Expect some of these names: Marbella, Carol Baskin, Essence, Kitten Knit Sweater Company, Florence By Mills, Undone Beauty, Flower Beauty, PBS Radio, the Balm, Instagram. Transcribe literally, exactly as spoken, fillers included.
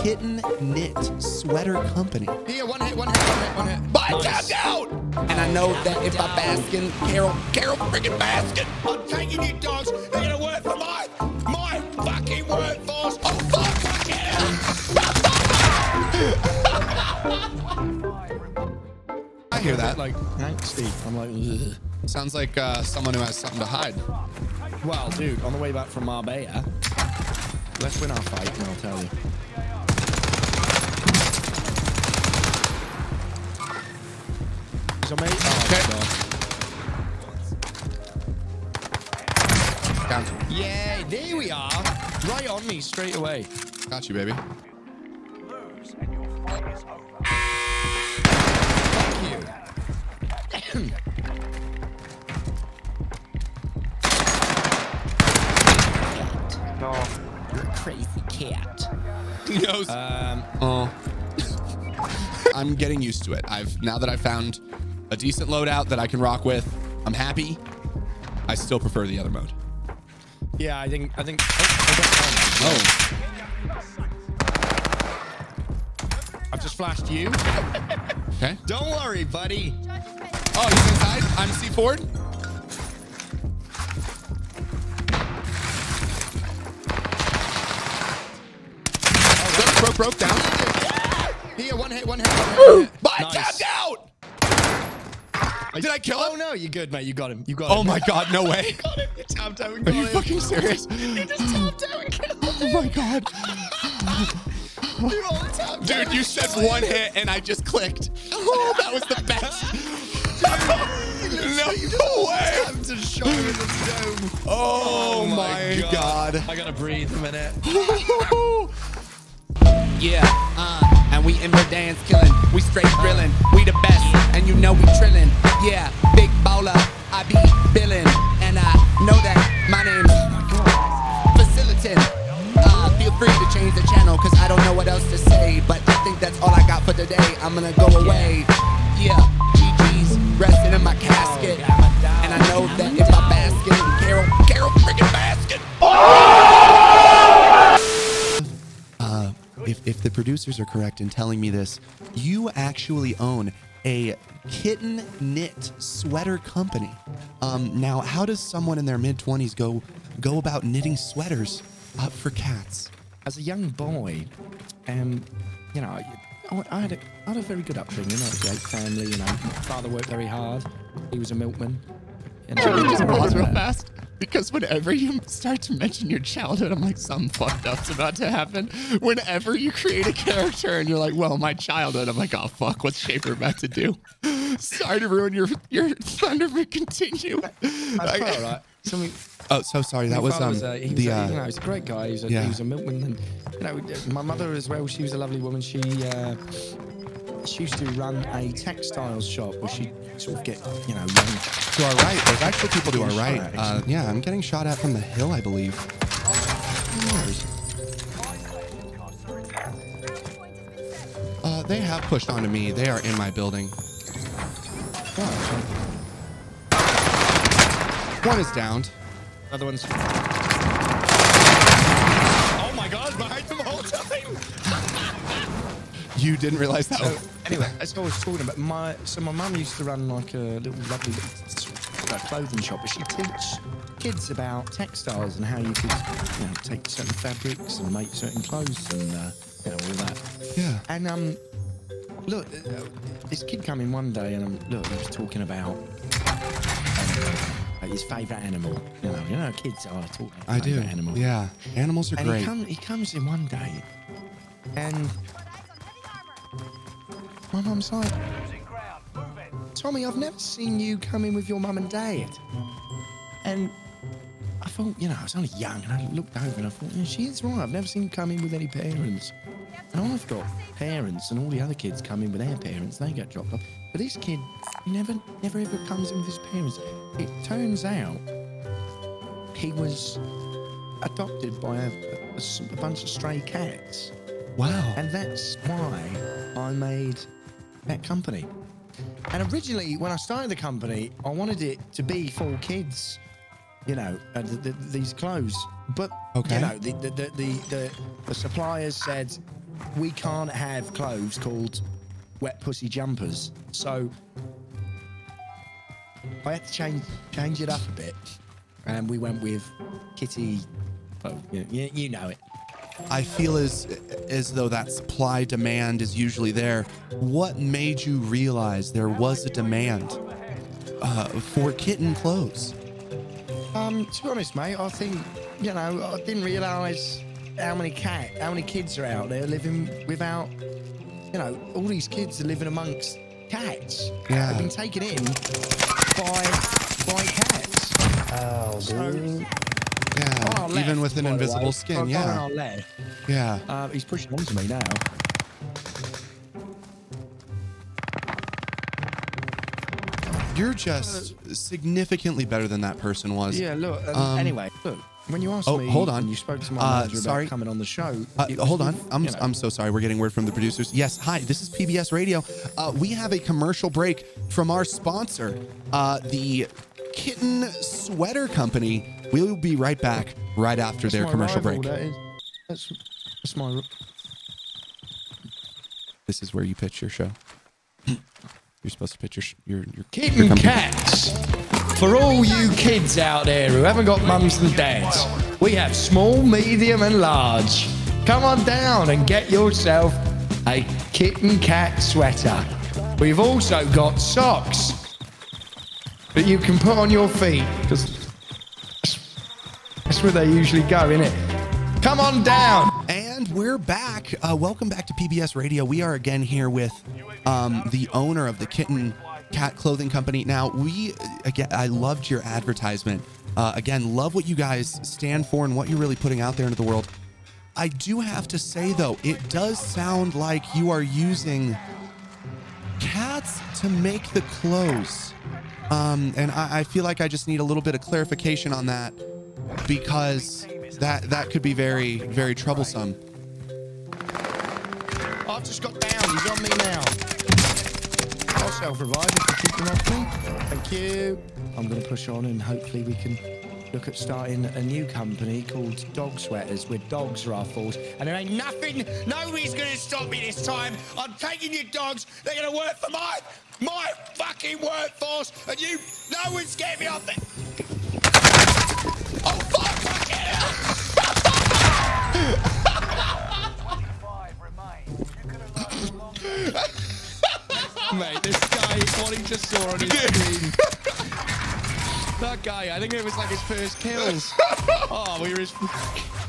Kitten Knit Sweater Company. Yeah, one hit, one hit, one hit, one hit. But nice. Tapped out! And I know that if I bask in Carol, Carol freaking Baskin, I'm taking you dogs, they're gonna work for life. My fucking workforce. Oh, fuck! I hear that. Like, I'm like, ugh. Sounds like uh, someone who has something to hide. Well, dude, on the way back from Marbella, let's win our fight and I'll tell you. Mate. Oh, okay. Down. Yeah, there we are. Right on me straight away. Got you, baby. Lose and your fight is over. Thank you. No, you're a crazy cat. Um. Oh. I'm getting used to it. I've now that I found a decent loadout that I can rock with, I'm happy. I still prefer the other mode. Yeah, I think, I think, oh. oh. I've just flashed you. Okay. Don't worry, buddy. Oh, he's inside, I'm C four'd. Oh, broke, broke, broke, down. Yeah, one hit, one hit, one hit. But nice. Tapped out! Did I kill him? Oh no, you good, mate. You got him. You got him. Oh my god, no way. You got him. You tapped out and got him. Are you fucking serious? You just tapped out and killed him. Oh my god. You all tapped Dude, out you said one hit and I just clicked. Oh, that was the best. Dude, no you no way. To show him in the dome. Oh, oh my god. god. I gotta breathe a minute. Yeah, uh, and we inward dance killing. We straight drillin'. We the best, and you know we trillin'. Yeah, big baller, I be billin', and I know that my name's Facilitant. Uh, feel free to change the channel, cause I don't know what else to say, but I think that's all I got for today. I'm gonna go away. Yeah, G G's resting in my casket, and I know that if I bask in Carol, Carol freaking basket. Uh, if, if the producers are correct in telling me this, you actually own a Kitten Knit Sweater Company. Um, now, how does someone in their mid twenties go go about knitting sweaters uh, for cats? As a young boy, um, you know, I, I, had a, I had a very good upbringing. I had a great family. You know, my father worked very hard. He was a milkman. You know, Can we just pause real fast? Because whenever you start to mention your childhood, I'm like, something fucked up's about to happen. Whenever you create a character and you're like, well, my childhood, I'm like, oh, fuck, what's Shaper about to do? Sorry to ruin your your thunder, but continue. That's like, all right. So we, oh, so sorry. That was, um, was a, he the. Was a, uh, you know, he's a great guy. He was a, yeah. he was a milkman. And, you know, my mother as well. She was a lovely woman. She uh, she used to run a textiles shop where she sort of get you know young. To our right, there's actually people to our right. Uh, yeah, I'm getting shot at from the hill, I believe. Uh, they have pushed onto me. They are in my building. One is downed. Another one's. Oh my god, behind them all time! You didn't realize that. So, anyway, that's what I was talking about. My so my mum used to run like a little lovely little clothing shop, but she teaches kids about textiles and how you could you know, take certain fabrics and make certain clothes and uh, you know, all that. Yeah. And um. Look, uh, this kid came in one day and um, look, he was talking about um, his favourite animal. You know, you know, kids are talking about I do. Animals. Yeah, animals are and great. He, come, he comes in one day and my mum's like, Tommy, I've never seen you come in with your mum and dad. And I thought, you know, I was only young and I looked over and I thought, yeah, she is right. I've never seen you come in with any parents. And I've got parents, and all the other kids come in with their parents, and they get dropped off. But this kid never, never ever comes in with his parents. It turns out he was adopted by a, a, a bunch of stray cats. Wow. And that's why I made that company. And originally, when I started the company, I wanted it to be for kids, you know, uh, the, the, these clothes. But, okay. you know, the, the, the, the, the, the suppliers said, we can't have clothes called wet pussy jumpers. So I had to change change it up a bit, and we went with Kitty. Oh, you, you know it. I feel as as though that supply demand is usually there. What made you realize there was a demand uh, for kitten clothes? Um, to be honest, mate, I think you know I didn't realise how many cat, how many kids are out there living without. You know, all these kids are living amongst cats. Yeah, they've been taken in by by cats. Oh, dude. So, yeah, on our left, even with an invisible way, skin, yeah. On our left. Yeah. Uh, he's pushing onto me now. You're just uh, significantly better than that person was. Yeah, look, um, um, anyway, look, when you asked oh, me hold on. And you spoke to my manager uh, sorry. about coming on the show. Uh, hold on, I'm, you know. I'm so sorry. We're getting word from the producers. Yes, hi, this is P B S Radio. Uh, we have a commercial break from our sponsor, uh, the Kitten Sweater Company. We'll be right back right after that's their commercial rival, break. That is, that's, that's my... This is where you pitch your show. You're supposed to pitch your... your, your Kitten your Cats. For all you kids out there who haven't got mums and dads, we have small, medium and large. Come on down and get yourself a Kitten Cat sweater. We've also got socks that you can put on your feet, because that's where they usually go, innit? Come on down! And we're back. Uh, welcome back to P B S Radio. We are again here with um, the owner of the Kitten Cat Clothing Company. Now, we, again, I loved your advertisement. Uh, again, love what you guys stand for and what you're really putting out there into the world. I do have to say, though, it does sound like you are using cats to make the clothes. Um, and I, I feel like I just need a little bit of clarification on that, because that that could be very, very troublesome. I've just got down. He's on me now. I'll self-revive if you keep him off me. Thank you. I'm going to push on, and hopefully we can look at starting a new company called Dog Sweaters, where dogs are our fools. And there ain't nothing, nobody's going to stop me this time. I'm taking your dogs. They're going to work for my, my fucking workforce. And you, no one's getting me off it. Oh, fuck, fucking hell! Mate, this guy is what he just saw on his screen. That guy, I think it was like his first kills. Oh, we were his...